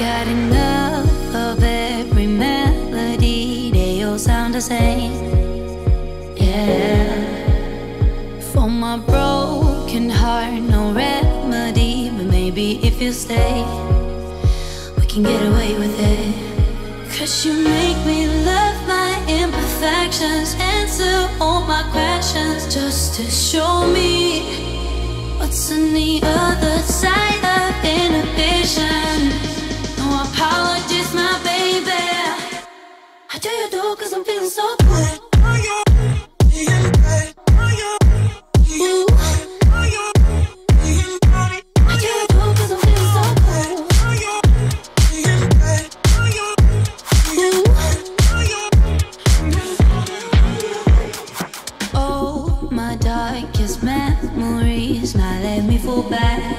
got enough of every melody, they all sound the same. Yeah. For my broken heart, no remedy, but maybe if you stay, we can get away with it. 'Cause you make me love my imperfections, answer all my questions, just to show me what's on the other side of inhibition. No apologies, my baby. How do you do? 'Cause I'm feeling so good. Ooh. How do you do? 'Cause I'm feeling so good. Ooh. Oh, my darkest memories, let me fall back.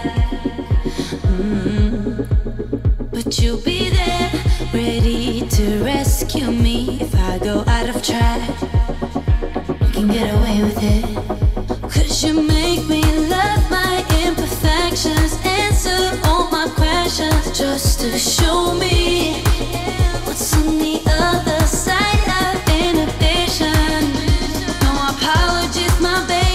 But you'll be there, ready to rescue me if I go out of track. You can get away with it. 'Cause you make me love my imperfections, answer all my questions, just to show me what's on the other side of inhibition. No apologies, my baby.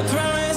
I promise.